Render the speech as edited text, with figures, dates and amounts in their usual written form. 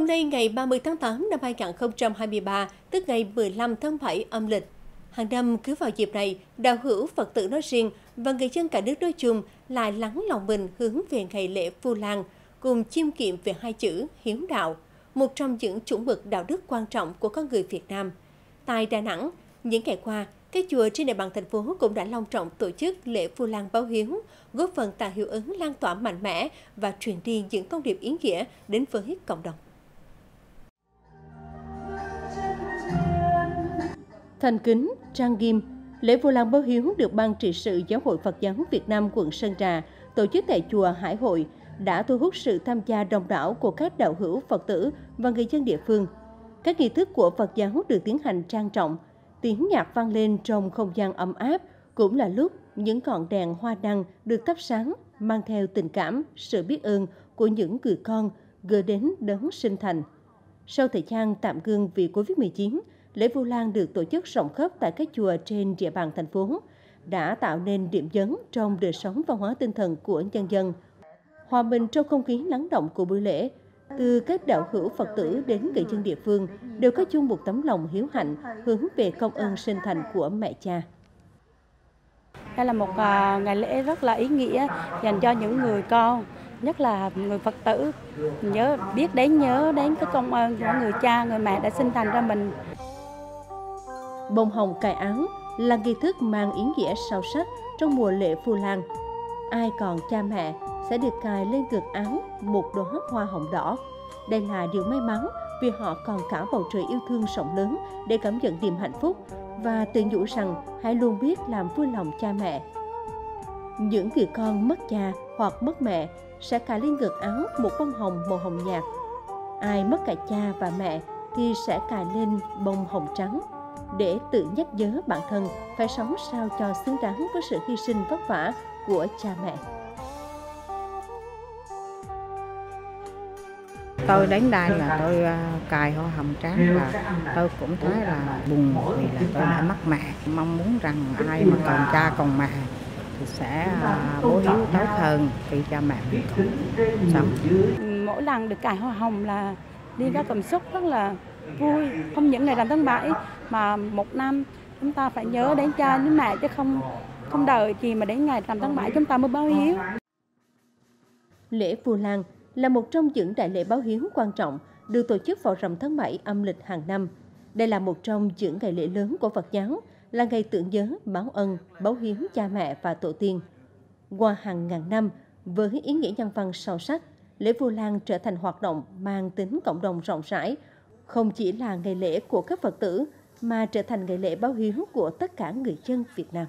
Hôm nay ngày 30 tháng 8 năm 2023, tức ngày 15 tháng 7 âm lịch. Hàng năm cứ vào dịp này, đạo hữu Phật tử nói riêng và người dân cả nước nói chung lại lắng lòng mình hướng về ngày lễ Vu Lan, cùng chiêm kiệm về hai chữ hiếu đạo, một trong những chuẩn mực đạo đức quan trọng của con người Việt Nam. Tại Đà Nẵng, những ngày qua, các chùa trên địa bàn thành phố cũng đã long trọng tổ chức lễ Vu Lan báo hiếu, góp phần tạo hiệu ứng lan tỏa mạnh mẽ và truyền đi những thông điệp ý nghĩa đến với cộng đồng. Thành kính, trang nghiêm, lễ Vu Lan báo hiếu được Ban trị sự Giáo hội Phật giáo Việt Nam quận Sơn Trà tổ chức tại chùa Hải Hội đã thu hút sự tham gia đông đảo của các đạo hữu Phật tử và người dân địa phương. Các nghi thức của Phật giáo được tiến hành trang trọng, tiếng nhạc vang lên trong không gian ấm áp, cũng là lúc những ngọn đèn hoa đăng được thắp sáng, mang theo tình cảm, sự biết ơn của những người con gửi đến đấng sinh thành. Sau thời gian tạm ngưng vì Covid-19, lễ Vu Lan được tổ chức rộng khắp tại các chùa trên địa bàn thành phố, đã tạo nên điểm nhấn trong đời sống văn hóa tinh thần của nhân dân. Hòa mình trong không khí lắng động của buổi lễ, từ các đạo hữu Phật tử đến người dân địa phương đều có chung một tấm lòng hiếu hạnh hướng về công ơn sinh thành của mẹ cha. Đây là một ngày lễ rất là ý nghĩa dành cho những người con, nhất là người Phật tử nhớ đến cái công ơn của người cha, người mẹ đã sinh thành ra mình. Bông hồng cài áo là nghi thức mang ý nghĩa sâu sắc trong mùa lễ Vu Lan. Ai còn cha mẹ sẽ được cài lên ngực áo một đóa hoa hồng đỏ. Đây là điều may mắn vì họ còn cả bầu trời yêu thương rộng lớn để cảm nhận niềm hạnh phúc và tự nhủ rằng hãy luôn biết làm vui lòng cha mẹ. Những người con mất cha hoặc mất mẹ sẽ cài lên ngực áo một bông hồng màu hồng nhạt. Ai mất cả cha và mẹ thì sẽ cài lên bông hồng trắng để tự nhắc nhớ bản thân phải sống sao cho xứng đáng với sự hy sinh vất vả của cha mẹ. Tôi đến đây là tôi cài hoa hồng trắng và tôi cũng thấy là buồn vì là tôi đã mất mẹ. Mong muốn rằng ai mà còn cha còn mẹ thì sẽ báo hiếu tốt hơn khi cha mẹ mình không sống. Mỗi lần được cài hoa hồng là đi ra cảm xúc rất là vui. Không những ngày rằm tháng 7 mà một năm chúng ta phải nhớ đến cha đến mẹ chứ không đợi gì mà đến ngày rằm tháng 7 chúng ta mới báo hiếu. Lễ Vu Lan là một trong những đại lễ báo hiếu quan trọng được tổ chức vào rằm tháng 7 âm lịch hàng năm. Đây là một trong những ngày lễ lớn của Phật giáo, là ngày tưởng nhớ, báo ân, báo hiếu cha mẹ và tổ tiên. Qua hàng ngàn năm, với ý nghĩa nhân văn sâu sắc, lễ Vu Lan trở thành hoạt động mang tính cộng đồng rộng rãi, không chỉ là ngày lễ của các Phật tử mà trở thành ngày lễ báo hiếu của tất cả người dân Việt Nam.